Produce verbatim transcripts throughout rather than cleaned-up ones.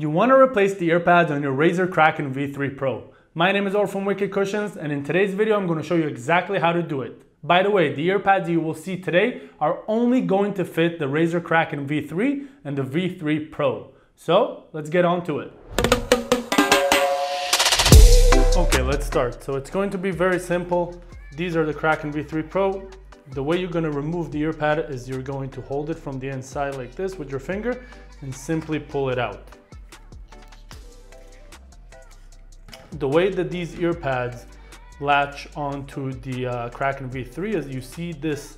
You want to replace the ear pads on your Razer Kraken V three Pro. My name is Or from Wicked Cushions, and in today's video I'm going to show you exactly how to do it. By the way, the ear pads you will see today are only going to fit the Razer Kraken V three and the V three Pro. So let's get on to it. Okay, let's start. So it's going to be very simple. These are the Kraken V three Pro. The way you're going to remove the ear pad is you're going to hold it from the inside like this with your finger and simply pull it out. The way that these ear pads latch onto the uh, Kraken V three is you see this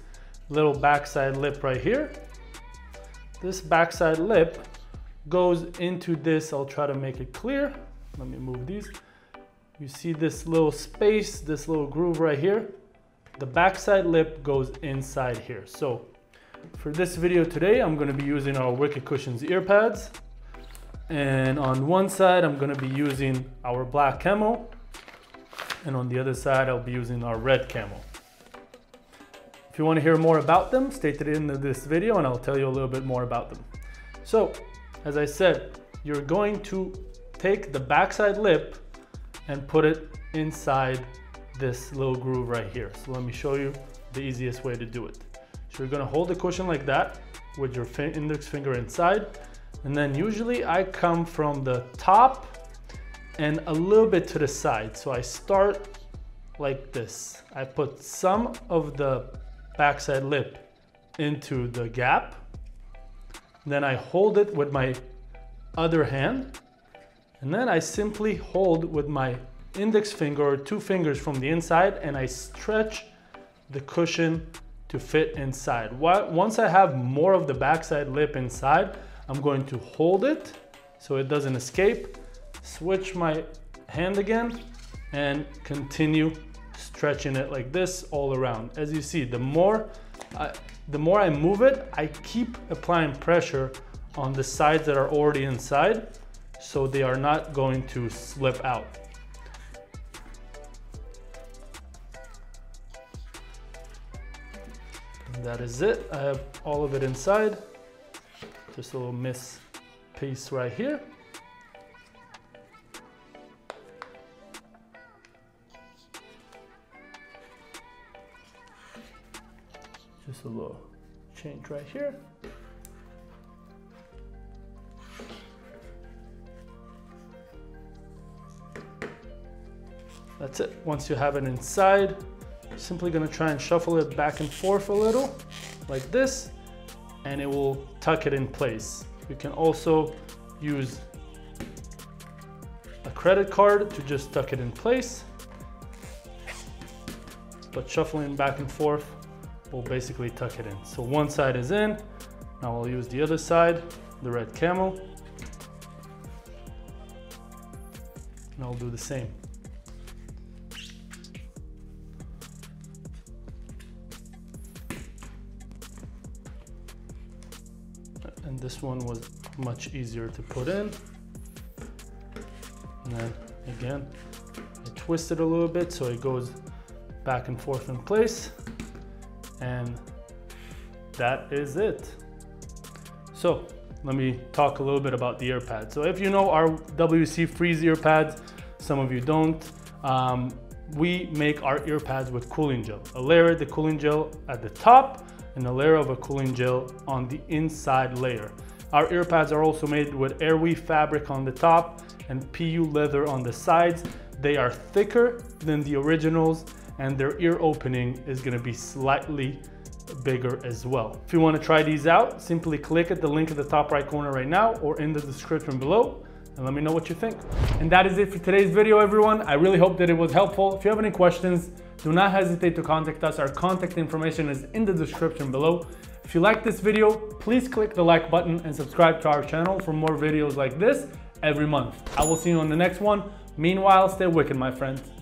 little backside lip right here. This backside lip goes into this. I'll try to make it clear. Let me move these. You see this little space, this little groove right here. The backside lip goes inside here. So for this video today, I'm going to be using our Wicked Cushions ear pads. And on one side, I'm going to be using our black camo. And on the other side, I'll be using our red camo. If you want to hear more about them, stay to the end of this video and I'll tell you a little bit more about them. So, as I said, you're going to take the backside lip and put it inside this little groove right here. So let me show you the easiest way to do it. So you're going to hold the cushion like that with your index finger inside. And then usually I come from the top and a little bit to the side. So I start like this. I put some of the backside lip into the gap. Then I hold it with my other hand. And then I simply hold with my index finger or two fingers from the inside and I stretch the cushion to fit inside. Once I have more of the backside lip inside, I'm going to hold it so it doesn't escape, switch my hand again, and continue stretching it like this all around. As you see, the more I, the more I move it, I keep applying pressure on the sides that are already inside so they are not going to slip out. And that is it. I have all of it inside. Just a little miss piece right here. Just a little change right here. That's it. Once you have it inside, you're simply going to try and shuffle it back and forth a little like this, and it will tuck it in place. You can also use a credit card to just tuck it in place, but shuffling back and forth will basically tuck it in. So one side is in. Now I'll use the other side, the red camo, and I'll do the same. And this one was much easier to put in. And then again, I twist it a little bit so it goes back and forth in place. And that is it. So let me talk a little bit about the ear pads. So if you know our W C Freeze ear pads, some of you don't, um, we make our ear pads with cooling gel. A layer of the cooling gel at the top, and a layer of a cooling gel on the inside layer. Our ear pads are also made with Airweave fabric on the top and P U leather on the sides. They are thicker than the originals and their ear opening is going to be slightly bigger as well. If you want to try these out, simply click at the link at the top right corner right now or in the description below. And let me know what you think. And that is it for today's video, everyone. I really hope that it was helpful. If you have any questions, do not hesitate to contact us. Our contact information is in the description below. If you like this video, please click the like button and subscribe to our channel for more videos like this every month. I will see you on the next one. Meanwhile, stay wicked, my friends.